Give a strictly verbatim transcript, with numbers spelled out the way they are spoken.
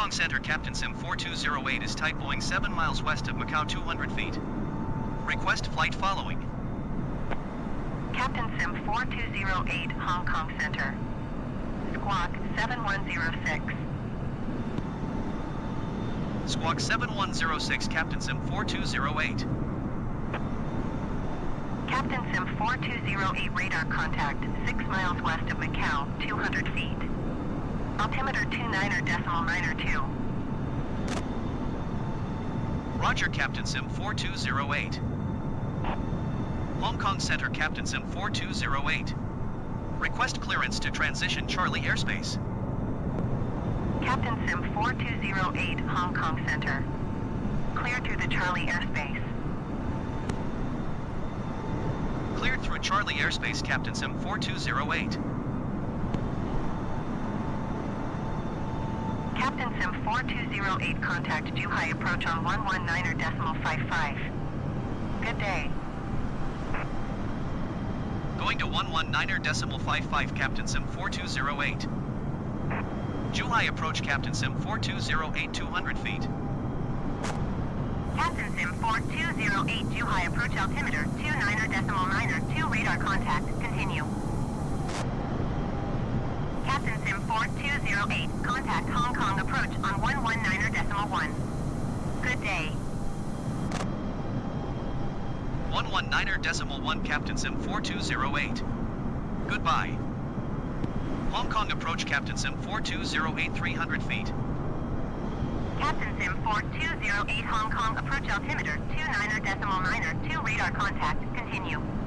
Kong Center Captain Sim four two zero eight is type Boeing seven miles west of Macau two hundred feet. Request flight following. Captain Sim four two zero eight, Hong Kong Center. Squawk seven one zero six. Squawk seven one zero six, Captain Sim four two zero eight. Captain Sim four two zero eight, radar contact, six miles west of Macau, two hundred feet. Altimeter two niner decimal nine two. Roger, Captain Sim four two zero eight. Hong Kong Center, Captain Sim four two zero eight. Request clearance to transition Charlie airspace. Captain Sim four two zero eight, Hong Kong Center. Cleared through the Charlie airspace. Cleared through Charlie airspace, Captain Sim four two zero eight. Captain Sim four two zero eight, contact Zhuhai Approach on one one niner decimal five five. Good day. Going to one one niner decimal five five, Captain Sim four two zero eight. Zhuhai Approach, Captain Sim four two zero eight, two hundred feet. Captain Sim four two zero eight, Zhuhai Approach, altimeter two niner decimal nine two, radar contact, continue. Captain Sim four two zero eight, contact Hong Kong Approach on one one niner decimal one. Good day. one one niner decimal one, Captain Sim four two zero eight. Goodbye. Hong Kong Approach, Captain Sim four two zero eight, three hundred feet. Captain Sim four two zero eight, Hong Kong Approach, altimeter two niner decimal nine two, radar contact, continue.